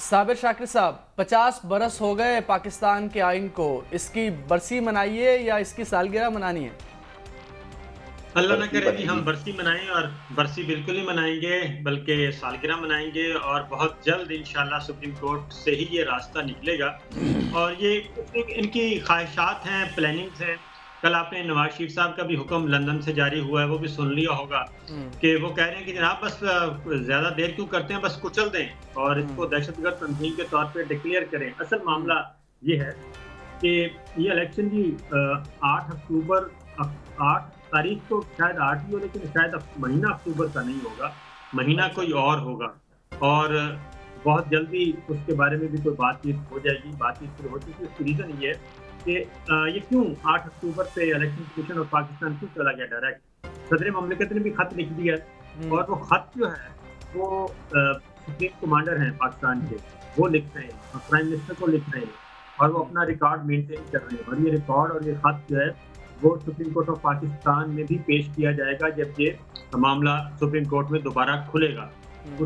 साबिर शाकिर साहब, 50 बरस हो गए पाकिस्तान के आइन को, इसकी बरसी मनाइए या इसकी सालगिरह मनानी है? अल्लाह न करे कि हम बरसी मनाएं, और बरसी बिल्कुल ही मनाएंगे बल्कि सालगिरह मनाएंगे। और बहुत जल्द इंशाल्लाह सुप्रीम कोर्ट से ही ये रास्ता निकलेगा। और ये इनकी ख्वाहिशात हैं, प्लानिंग्स हैं। कल आपने नवाज शरीफ साहब का भी हुक्म लंदन से जारी हुआ है, वो भी सुन लिया होगा कि वो कह रहे हैं कि जनाब बस ज़्यादा देर क्यों करते हैं, बस कुचल दें और इसको दहशतगर्द तंजीम के तौर पर डिक्लेयर करें। असल मामला ये है कि ये इलेक्शन की 8 तारीख को शायद 8 ही हो, लेकिन शायद महीना अक्टूबर का नहीं होगा, महीना कोई और होगा। और बहुत जल्दी उसके बारे में भी कोई बातचीत हो जाएगी, बातचीत शुरू हो चुकी है। उसकी रीज़न ये है कि ये क्यों 8 अक्टूबर से इलेक्शन कमीशन और पाकिस्तान क्यों चला गया डायरेक्ट। सदर ममलिकत ने भी खत लिख दिया और वो खत जो है वो सुप्रीम कमांडर हैं पाकिस्तान के, वो लिख रहे हैं और प्राइम मिनिस्टर को लिख रहे हैं, और वो अपना रिकॉर्ड मेनटेन कर रहे हैं। और ये रिकॉर्ड और ये खत जो है वो सुप्रीम कोर्ट ऑफ पाकिस्तान में भी पेश किया जाएगा जब ये मामला सुप्रीम कोर्ट में दोबारा खुलेगा।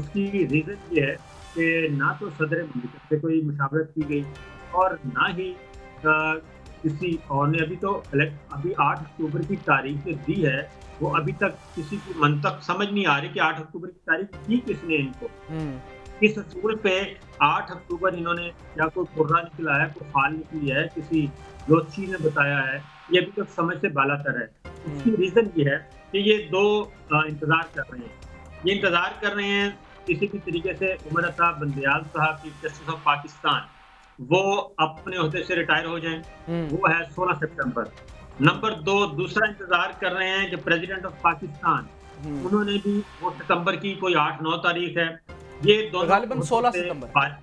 उसकी रीज़न ये है कि ना तो सदर ममलिकत से कोई मुशावरत की गई और ना ही किसी और ने, अभी 8 अक्टूबर की तारीख जो दी है वो अभी तक किसी की मंतक समझ नहीं आ रही कि 8 अक्टूबर की तारीख दी किसने इनको, किस असूल पे 8 अक्टूबर इन्होंने, या कोई कुर्रा निकला है, कोई फाल निकली है, किसी लोची ने बताया है, ये अभी तक समझ से बालातर है। उसकी रीज़न ये है कि ये दो इंतज़ार कर रहे हैं, ये इंतज़ार कर रहे हैं किसी भी तरीके से उमर अता बंदयाल साहब, चीफ जस्टिस ऑफ पाकिस्तान, वो अपने अहदे से रिटायर हो जाएं, वो है 16 सितंबर। नंबर 2, दूसरा इंतज़ार कर रहे हैं कि प्रेजिडेंट ऑफ पाकिस्तान, उन्होंने भी वो सितम्बर की कोई 8-9 तारीख है, ये दोनों 16 सितंबर,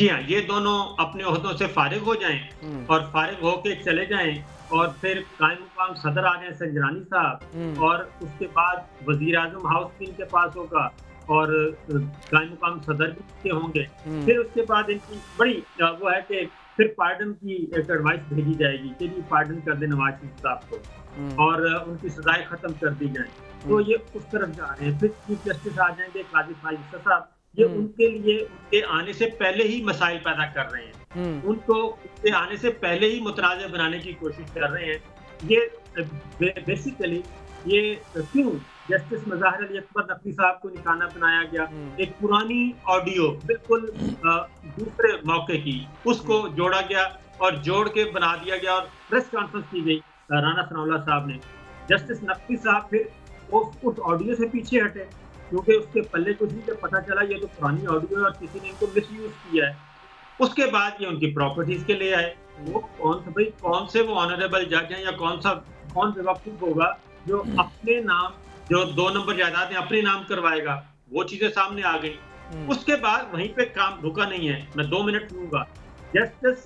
जी हाँ, ये दोनों अपने अहदों से फारिग हो जाएं और फारिग होके चले जाएं और फिर कायम मुकाम सदर आ जाए संजरानी साहब, और उसके बाद वजीर आजम हाउस भी इनके पास होगा और कायम मुकाम सदर भी होंगे। फिर उसके बाद इनकी बड़ी वो है कि फिर पार्डन की एक एडवाइस भेजी जाएगी कि जी पार्डन कर दे नवाज शरीफ साहब को और उनकी सजाएं खत्म कर दी जाए, तो ये उस तरफ जा रहे हैं। फिर चीफ जस्टिस आ जाएंगे, काजी फाइज़ साहब, ये उनके लिए उनके आने से पहले ही मसाइल पैदा कर रहे हैं, उनको उनके आने से पहले ही मुतनाज़ बनाने की कोशिश कर रहे हैं। ये बेसिकली ये क्यों जस्टिस मज़ाहिर नक साहब को निशाना बनाया गया, एक पुरानी ऑडियो बिल्कुल दूसरे मौके की, उसको जोड़ा गया और जोड़ के बना दिया गया और प्रेस कॉन्फ्रेंस की गई राना सनाउल्लाह साहब ने। जस्टिस नकवी साहब फिर उस ऑडियो से पीछे हटे क्योंकि उसके पल्ले कुछ नहीं, जब पता चला ये तो पुरानी ऑडियो है और किसी ने इनको मिसयूज किया है। उसके बाद ये उनकी प्रॉपर्टीज के लिए आए, वो कौन से वो ऑनरेबल जज हैं या कौन बेवकूफ होगा जो अपने नाम, जो 2 नंबर जायदाद अपने नाम करवाएगा, वो चीजें सामने आ गई। उसके बाद वहीं पे काम रुका नहीं है, मैं 2 मिनट लूंगा, जस्टिस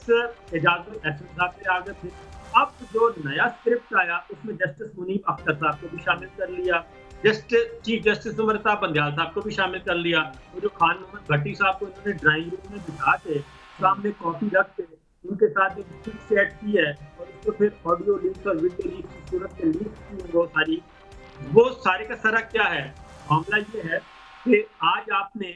एजाजुल एहसन साहब के आगे थे। अब जो नया स्क्रिप्ट आया उसमें जस्टिस मुनीब अख्तर साहब को भी शामिल कर लिया, चीफ जस्टिस उमर अता बंदयाल साहब को भी शामिल कर लिया, वो जो खान मोहम्मद भट्टी साहब को इन्होंने ड्राइंग रूम में बिठा के सामने कॉपी रख के उनके साथ एक पिक सेट की है और उसको फिर ऑडियो लीक और वीडियो लीक की सूरत में लीक की, वो सारे का सारा क्या है। मामला ये है कि आज आपने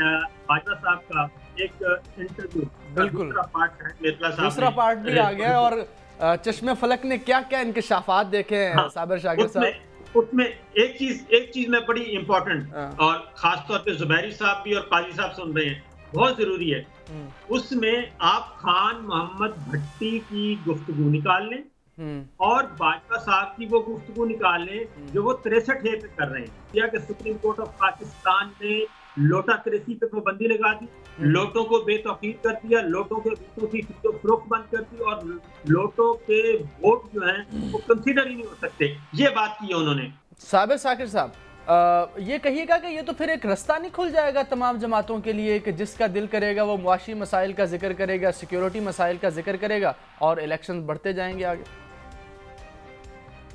बाजवा साहब का एक इंटरव्यू, बिल्कुल दूसरा पार्ट भी आ गया, और चश्मे फलक ने क्या क्या इंकशाफात देखे हैं साबिर शाकिर साहब, उसमें एक चीज में बड़ी इंपॉर्टेंट, और खासतौर पे जुबैरी साहब भी और काजी साहब सुन रहे हैं, बहुत जरूरी है। उसमें आप खान मोहम्मद भट्टी की गुफ्तगू निकाल लें और बाजवा साहब की वो गुफ्तगू निकाल लें जो वो 63A पे कर रहे हैं, या कि सुप्रीम कोर्ट ऑफ पाकिस्तान ने लोटा क्रेसी पे पाबंदी लगा दी, लोटों को बेतौकीद कर दिया, लोटों के वोटों की फरोख्त बंद कर दी और लोटों के वोट जो हैं वो कंसीडर ही नहीं हो सकते, ये बात की है उन्होंने। साबिर शाकिर साहब, ये कहिएगा कि ये तो फिर एक रास्ता नहीं खुल जाएगा तमाम जमातों के लिए कि जिसका दिल करेगा वो मुआशी मसाइल का जिक्र करेगा, सिक्योरिटी मसाइल का जिक्र करेगा और इलेक्शन बढ़ते जाएंगे आगे?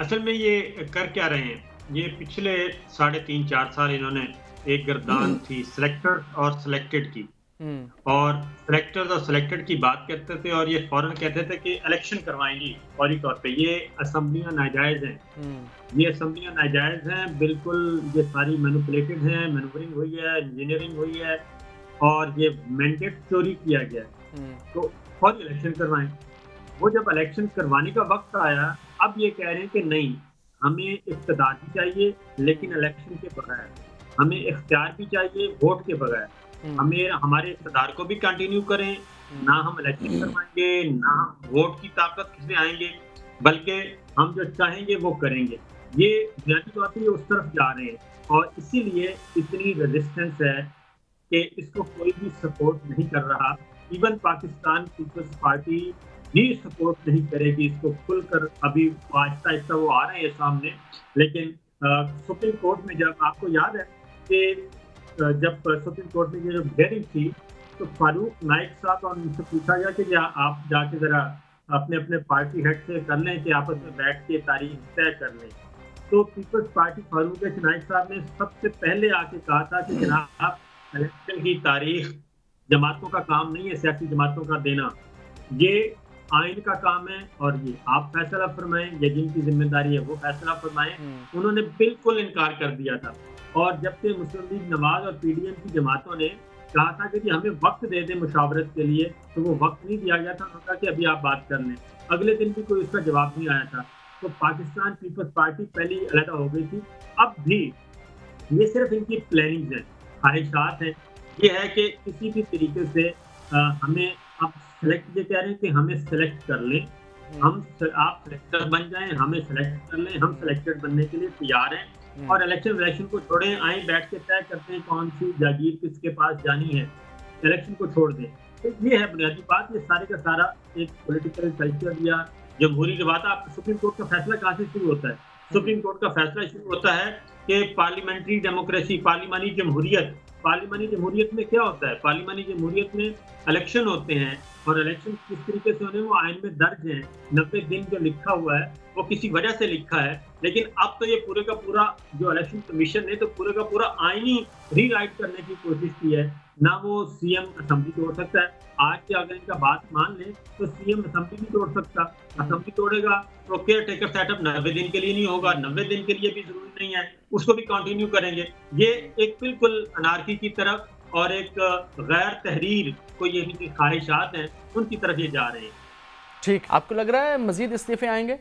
असल में ये कर क्या रहे हैं, ये पिछले 3.5-4 साल इन्होंने एक गर्दान थी सिलेक्टर और सिलेक्टेड की, और सिलेक्टर्स और सिलेक्टेड की बात करते थे और ये फौरन कहते थे कि इलेक्शन करवाएंगी फौरी तौर पे। ये असम्बलियां नाजायज हैं, बिल्कुल, ये सारी मैनिपुलेटेड हैं, मैनूवरिंग हुई है, इंजीनियरिंग हुई है, और ये मैंडेट चोरी किया गया तो फौरी इलेक्शन करवाएं। वो जब इलेक्शन करवाने का वक्त आया, अब ये कह रहे हैं कि नहीं, हमें इख्तियार भी चाहिए लेकिन इलेक्शन के बगैर, हमें इख्तियार भी चाहिए वोट के बगैर, हमें हमारे इख्तियार को भी कंटिन्यू करें, ना हम इलेक्शन करवाएंगे ना हम वोट की ताकत से आएंगे, बल्कि हम जो चाहेंगे वो करेंगे। ये बुनियादी तौर पर उस तरफ जा रहे हैं और इसीलिए इतनी रेजिस्टेंस है कि इसको कोई भी सपोर्ट नहीं कर रहा। इवन पाकिस्तान पीपल्स पार्टी भी सपोर्ट नहीं करेगी इसको खुलकर। अभी आहिस्ता आहिस्ता वो आ रहे हैं सामने, लेकिन सुप्रीम कोर्ट में जब आपको याद है कि जब सुप्रीम कोर्ट में ये जो हेयरिंग थी तो फारूक नायक साहब और उनसे पूछा गया कि आप जाके ज़रा अपने अपने पार्टी हेड से कर लें कि आपस में बैठ के तारीख तय कर लें। तो पीपल्स पार्टी फारूक नायक साहब ने सबसे पहले आके कहा था कि जनाब, इलेक्शन की तारीख जमातों का काम नहीं है, सियासी जमातों का देना, ये आइन का काम है और ये आप फैसला फरमाएं या जिनकी जिम्मेदारी है वो फैसला फरमाएं। उन्होंने बिल्कुल इनकार कर दिया था। और जबकि मुस्लिम लीग नवाज और पीडीएम की जमातों ने कहा था कि हमें वक्त दे दें मुशावरत के लिए, तो वो वक्त नहीं दिया गया था। उन्होंने कहा कि अभी आप बात कर लें। अगले दिन भी कोई उसका जवाब नहीं आया था। तो पाकिस्तान पीपल्स पार्टी पहले ही अलहदा हो गई थी। अब भी ये सिर्फ इनकी प्लानिंग है, ख्वाहिशात हैं। ये है कि किसी भी तरीके से हमें आप सेलेक्ट, ये कह रहे हैं कि हमें सेलेक्ट कर लें, हम आप सेलेक्टर बन जाएं, हमें सेलेक्ट कर लें, हम सेलेक्टेड बनने के लिए तैयार हैं और इलेक्शन को छोड़ें, आए बैठ के तय करते हैं कौन सी जागीर किसके पास जानी है, इलेक्शन को छोड़ दें। तो ये है बुनियादी बात। ये सारे का सारा एक पॉलिटिकल कल्चर या जमहूरी रिवायत। आप सुप्रीम कोर्ट का फैसला कहाँ से शुरू होता है? सुप्रीम कोर्ट का फैसला शुरू होता है कि पार्लियामेंट्री डेमोक्रेसी, पार्लियामानी जमहूरियत। पार्लियामानी जमहूरियत में क्या होता है? पार्लियामानी जमहूरियत में इलेक्शन होते हैं और इलेक्शन किस तरीके से होने, वो आइन में दर्ज है। 90 दिन जो लिखा हुआ है वो किसी वजह से लिखा है, लेकिन अब तो ये पूरे का पूरा जो इलेक्शन कमीशन ने तो पूरे का पूरा आइन ही रीराइट करने की कोशिश की है। ना वो सीएम असेंबली तोड़ सकता है, आज के अगर इनका बात मान लें तो सीएम असेंबली नहीं तोड़ सकता। असेंबली तोड़ेगा तो केयर टेकर सेटअप 90 दिन के लिए नहीं होगा, 90 दिन के लिए भी जरूरी नहीं है, उसको भी कंटिन्यू करेंगे। ये एक बिल्कुल अनार्की की तरफ और एक गैर तहरीर को ये इनकी ख्वाहिशात हैं, उनकी तरफ ये जा रहे हैं। ठीक, आपको लग रहा है मजीद इस्तीफे आएंगे?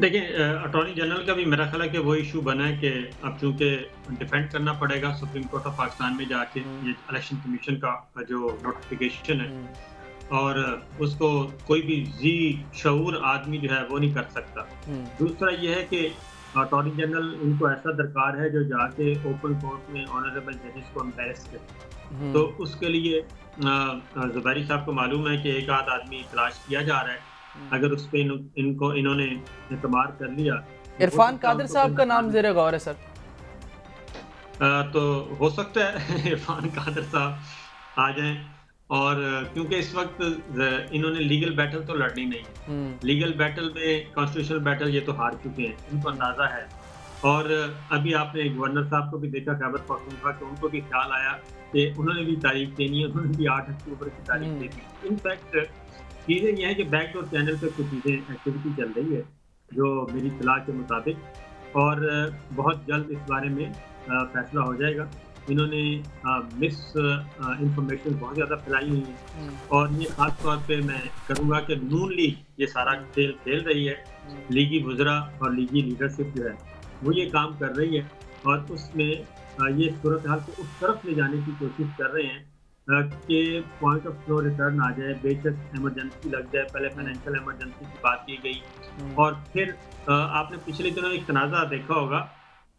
देखिए, अटॉर्नी जनरल का भी मेरा ख्याल है कि वो इशू बना है कि अब चूंकि डिफेंड करना पड़ेगा सुप्रीम कोर्ट ऑफ पाकिस्तान में जाके ये इलेक्शन कमीशन का जो नोटिफिकेशन है, और उसको कोई भी जी शऊर आदमी जो है वो नहीं कर सकता। दूसरा ये है कि अटॉर्नी जनरल उनको ऐसा दरकार है जो जाके ओपन कोर्ट में ऑनरेबल जजेस को एम्बेरस करे, तो उसके लिए ज़ुबैरी साहब को मालूम है कि एक आध आदमी तलाश किया जा रहा है, अगर उस पे इनको इन्होंने इतमार कर लिया। इरफान कादर साहब का नाम ज़ेरे गौर है सर, तो हो सकता है इरफान कादर साहब आ जाएं। और क्योंकि इस वक्त इन्होंने लीगल बैटल तो लड़नी नहीं है, लीगल बैटल में कॉन्स्टिट्यूशनल बैटल ये तो हार चुके हैं, इनको अंदाजा है। और अभी आपने गवर्नर साहब को भी देखा खैबर पख्तूनख्वा के, उनको भी ख्याल आया कि उन्होंने भी तारीख देनी है, उन्होंने भी 8 अक्टूबर की तारीख दे दी। इनफैक्ट चीज़ें यह है कि बैकडोर चैनल पर कुछ चीज़ें एक्टिविटी चल रही है जो मेरी सलाह के मुताबिक, और बहुत जल्द इस बारे में फैसला हो जाएगा। इन्होंने मिस इंफॉर्मेशन बहुत ज़्यादा फैलाई हुई है और ये खास तौर पे मैं करूँगा कि नून लीग ये सारा खेल खेल रही है, लीगी वुज़रा और लीगी लीडरशिप जो है वो ये काम कर रही है और उसमें ये सूरत हाल को उस तरफ ले जाने की कोशिश कर रहे हैं के पॉइंट ऑफ नो रिटर्न आ जाए, बेशक इमरजेंसी लग जाए। पहले फाइनेंशियल इमरजेंसी की बात की गई और फिर आपने पिछले दिनों एक तनाज़ा देखा होगा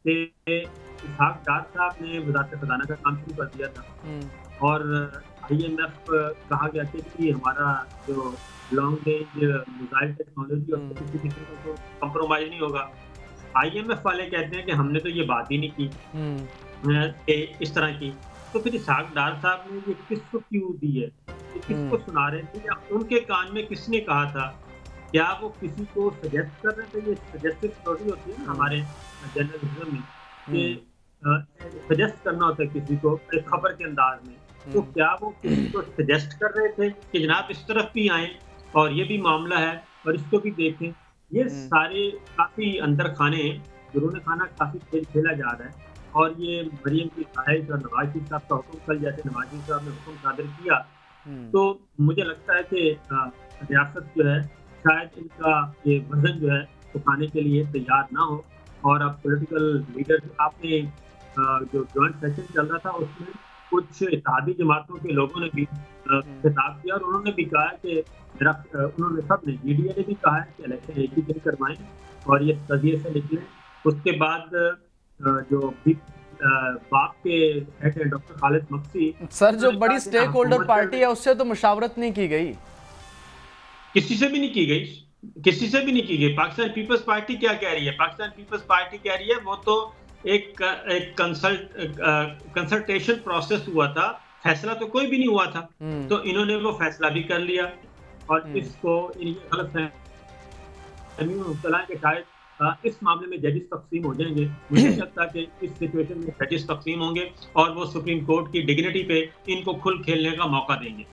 कि इसहाक डार साहब ने वज़ारत ख़ज़ाना का काम शुरू कर दिया था और IMF कहा गया कि हमारा जो लॉन्ग रेंज मिसाइल टेक्नोलॉजी और को कम्प्रोमाइज़ नहीं होगा। IMF वाले कहते हैं कि हमने तो ये बात ही नहीं की इस तरह की। तो फिर इसहाक डार साहब ने ये किसको क्यों दी है, ये किसको सुना रहे थे या उनके कान में किसने कहा था? क्या वो किसी को सजेस्ट कर रहे थे? ये सजेस्टिव थ्योरी होती है ना हमारे जर्नलिज्म में कि सजेस्ट करना होता है किसी को एक खबर के अंदाज में। तो क्या वो किसी को सजेस्ट कर रहे थे कि जनाब इस तरफ भी आए और ये भी मामला है और इसको भी देखें? ये सारे काफी अंदर खाने हैं, जुर्म खाना काफी खेला जा रहा है और ये मरीम की ख्वाहिश और नवाज शरीफ साहब का हुक्म, कल जैसे नवाज शरीफ साहब ने हुक्म सादर किया, तो मुझे लगता है कि रियासत जो है शायद इनका ये वजन जो है उठाने के लिए तैयार ना हो। और अब पॉलिटिकल लीडर, आपने जो जॉइंट सेशन चल रहा था उसमें कुछ इत्तेहादी जमातों के लोगों ने भी खिताब किया और उन्होंने भी कहा कि उन्होंने सब ने मीडिया ने भी कहा है कि इलेक्शन एक ही दिन करवाएं और ये तजिए से निकलें। उसके बाद जो बाप के हेड है डॉक्टर खालिद मक्सी सर, जो बड़ी स्टेक होल्डर पार्टी है उससे तो मुशावरत नहीं की गई, किसी से भी नहीं की गई, किसी से भी नहीं की गई। पाकिस्तान पीपल्स पार्टी क्या कह रही है? पाकिस्तान पीपल्स पार्टी कह रही है वो तो एक कंसल्टेशन प्रोसेस हुआ था, फैसला तो कोई भी नहीं हुआ था, तो इन्होंने वो फैसला भी कर लिया। और इसको गलत है कि शायद इस मामले में जजेस तकसीम हो जाएंगे। मुझे लगता कि इस सिचुएशन में जजेस तकसीम होंगे और वो सुप्रीम कोर्ट की डिग्निटी पे इनको खुल खेलने का मौका देंगे।